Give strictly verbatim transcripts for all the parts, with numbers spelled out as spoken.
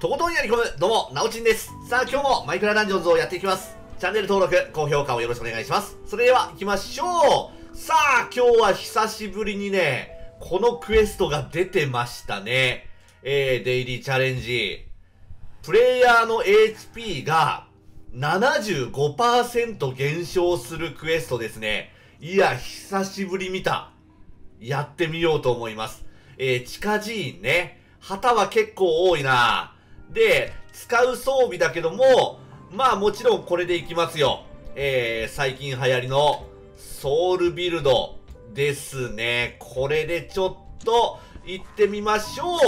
とことんやり込む、どうも、なおちんです。さあ、今日もマイクラダンジョンズをやっていきます。チャンネル登録、高評価をよろしくお願いします。それでは、行きましょう。さあ、今日は久しぶりにね、このクエストが出てましたね。えー、デイリーチャレンジ。プレイヤーの エイチピー が ななじゅうごパーセント 減少するクエストですね。いや、久しぶり見た。やってみようと思います。えー、地下寺院ね。旗は結構多いな。で、使う装備だけども、まあもちろんこれでいきますよ。えー、最近流行りのソウルビルドですね。これでちょっと行ってみましょう。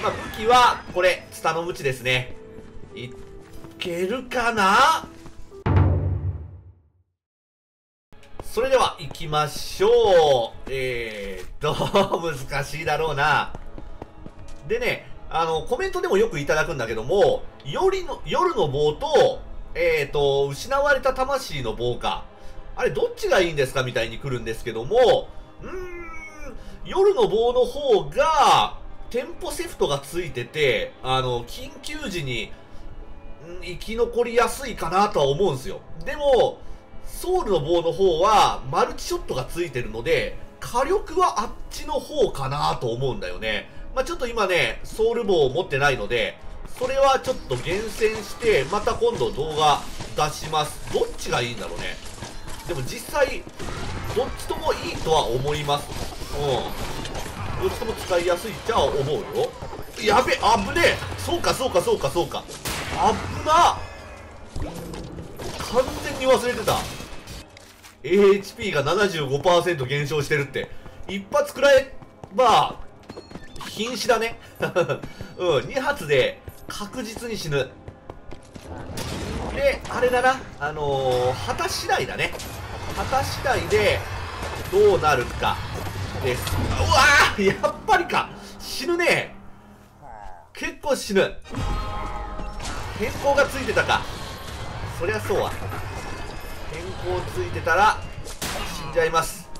まあ武器はこれ、ツタのムチですね。いけるかな？それでは行きましょう。えーっと、難しいだろうな。でね、あの、コメントでもよくいただくんだけども、夜の、夜の棒と、えーっと、失われた魂の棒か。あれ、どっちがいいんですかみたいに来るんですけども、うーん、夜の棒の方が、テンポシフトがついてて、あの、緊急時に、ん、生き残りやすいかなとは思うんですよ。でも、ソウルの棒の方は、マルチショットがついてるので、火力はあっちの方かなと思うんだよね。まあ、ちょっと今ね、ソウル棒を持ってないので、それはちょっと厳選して、また今度動画出します。どっちがいいんだろうね。でも実際、どっちともいいとは思います。うん。どっちとも使いやすいじゃあ思うよ。やべ、あぶねえ。そうか、そうか、そうか、そうか。あぶな。完全に忘れてた。エイチピー が ななじゅうごパーセント 減少してるって。一発食らえば、瀕死だね。うん、二発で確実に死ぬ。で、あれだな、あのー、旗次第だね。旗次第で、どうなるか、です。うわー、やっぱりか。死ぬね。結構死ぬ。変更がついてたか。そりゃそうは。変更ついてたら、死んじゃいます。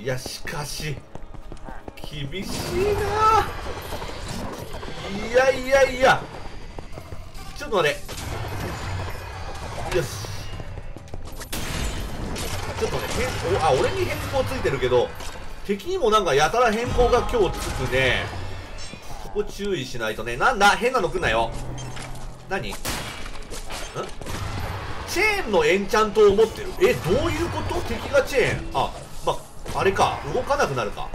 いや、しかし、厳しいなー。いやいやいや。ちょっと待って。よし、ちょっとね、変更、あ、俺に変更ついてるけど、敵にもなんかやたら変更が今日つくね。そこ注意しないとね。なんだ、変なの来んなよ。何？ん？チェーンのエンチャントを持ってる。え、どういうこと？敵がチェーン。あ、まあ、あれか。動かなくなるか。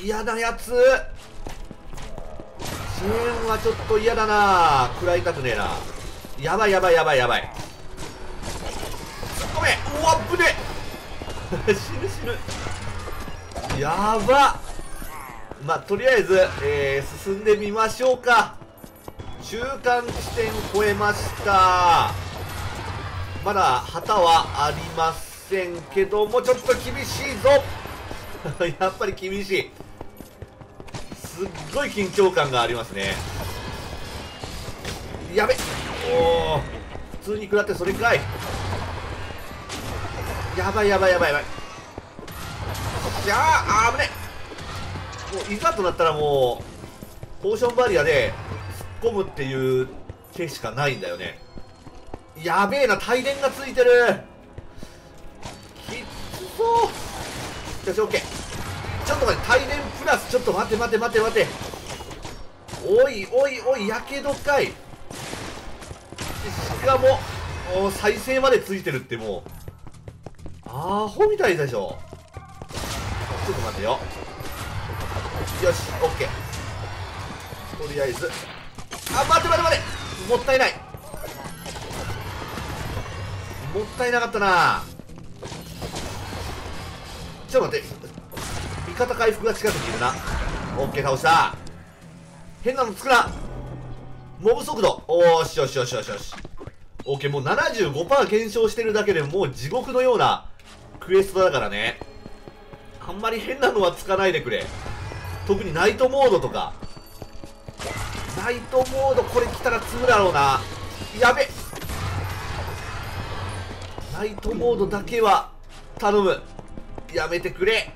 嫌なやつ。チェーンはちょっと嫌だな。食らいたくねえな。やばいやばいやばいやばい。突っ込め。うわっぶね死ぬ死ぬ。やば。まあ、とりあえず、えー、進んでみましょうか。中間地点を越えました。まだ旗はありませんけども、ちょっと厳しいぞ。やっぱり厳しい。すっごい緊張感がありますね。やべ。おー、普通に食らってそれかい。やばいやばいやばいやばい。じゃあ、あぶね。もういざとなったらもうポーションバリアで突っ込むっていう手しかないんだよね。やべえな、帯電がついてる。きつそう。よし、オッケー。ちょっと待って、帯電プラス、ちょっと待て待て待て待て。おいおいおい、やけどかい。しかも再生までついてるって、もうアホみたいでしょ。ちょっと待てよ。よし、オッケー。とりあえず、あ、待て待て待て。もったいない、もったいなかったな。ちょっと待って、味方回復が近くにいるな。オッケー、倒した。変なのつくな。モブ速度。おーしよしよしよしよし。オッケー、もう ななじゅうごパーセント 減少してるだけでもう地獄のようなクエストだからね。あんまり変なのはつかないでくれ。特にナイトモードとか。ナイトモード、これ来たら詰むだろうな。やべ。ナイトモードだけは頼む。やめてくれ。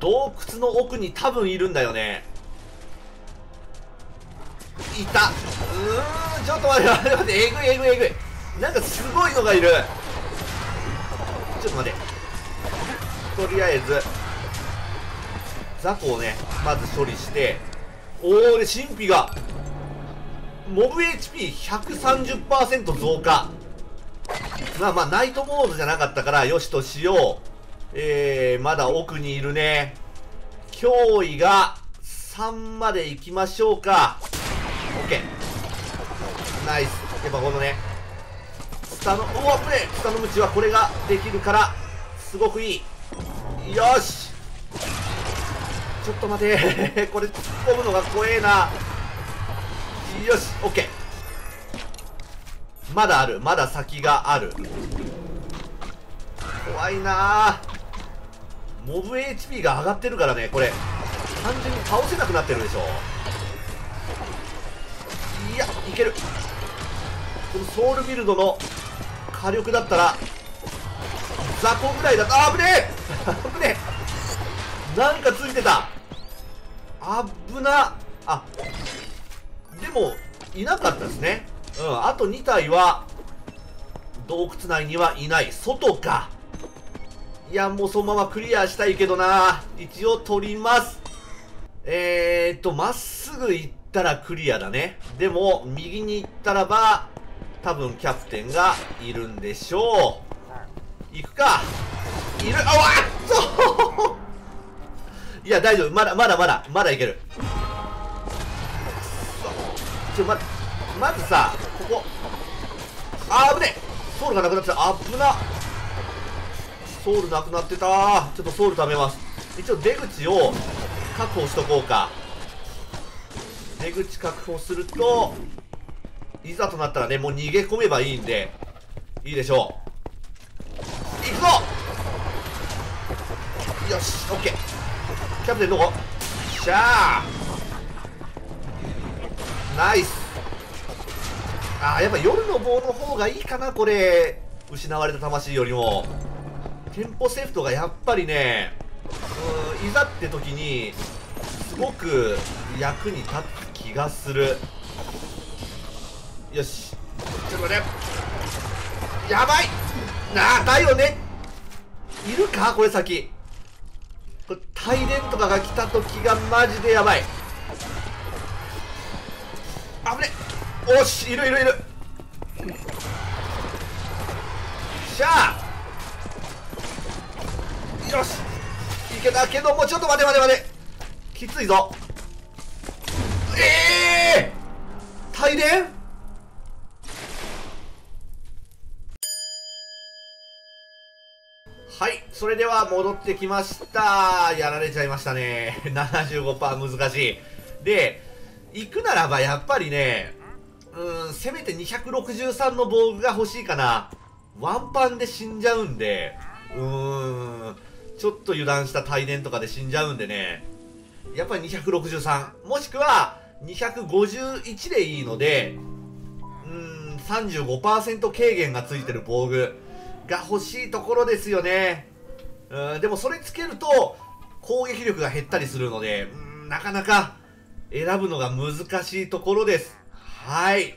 洞窟の奥に多分いるんだよね。いた。うーん、ちょっと待って待って待って、えぐいえぐいえぐい。なんかすごいのがいる。ちょっと待って、とりあえず雑魚をね、まず処理して。おー、で神秘がモブ エイチピーひゃくさんじゅっパーセント 増加。まあまあナイトモードじゃなかったからよしとしよう。えー、まだ奥にいるね。脅威がさんまで行きましょうか。 OK、 ナイス。やっぱこのね、スタのオープレイ、スタのムチはこれができるからすごくいい。よし、ちょっと待てこれ突っ込むのが怖えな。よし、 OK、 まだある、まだ先がある。怖いなあ。モブ エイチピー が上がってるからね、これ単純に倒せなくなってるでしょ。いや、いける。このソウルビルドの火力だったら雑魚ぐらいだった。あぶねえ危ねえ、なんかついてた。あぶな。あ、でもいなかったですね。うん、あとに体は洞窟内にはいない。外か。いや、もうそのままクリアしたいけどな。一応取ります。えーっとまっすぐ行ったらクリアだね。でも右に行ったらば多分キャプテンがいるんでしょう。行くか。いる。あわっといや大丈夫、まだまだまだまだいける。くそ。ちょ、ままずさ、ここ、あぶねえ。ソウルがなくなってた。あぶな、ソウルなくなってた。ちょっとソウル貯めます。一応出口を確保しとこうか。出口確保するといざとなったらね、もう逃げ込めばいいんでいいでしょう。いくぞ。よし、 OK。 キャプテンどこ。しゃー、ナイス。あー、やっぱ夜の棒の方がいいかな、これ。失われた魂よりもテンポセーフトがやっぱりね、うーん、いざって時にすごく役に立つ気がする。よし、ちょっとね、やばいなあ。だよね、いるかこれ先。これ帯電とかが来た時がマジでやばい。危ね。おし、いるいるいる。しゃあ、よし、いけたけども、ちょっと待て待て待て、きついぞ。ええー、帯電。はい、それでは戻ってきました。やられちゃいましたね ななじゅうごパーセント 難しいで、行くならばやっぱりね、うん、せめてにひゃくろくじゅうさんの防具が欲しいかな。ワンパンで死んじゃうんで、うーん、ちょっと油断した帯電とかで死んじゃうんでね、やっぱりにひゃくろくじゅうさん、もしくはにひゃくごじゅういちでいいので、うーん、さんじゅうごパーセント 軽減がついてる防具が欲しいところですよね。うん、でもそれつけると攻撃力が減ったりするので、うん、なかなか選ぶのが難しいところです。はい。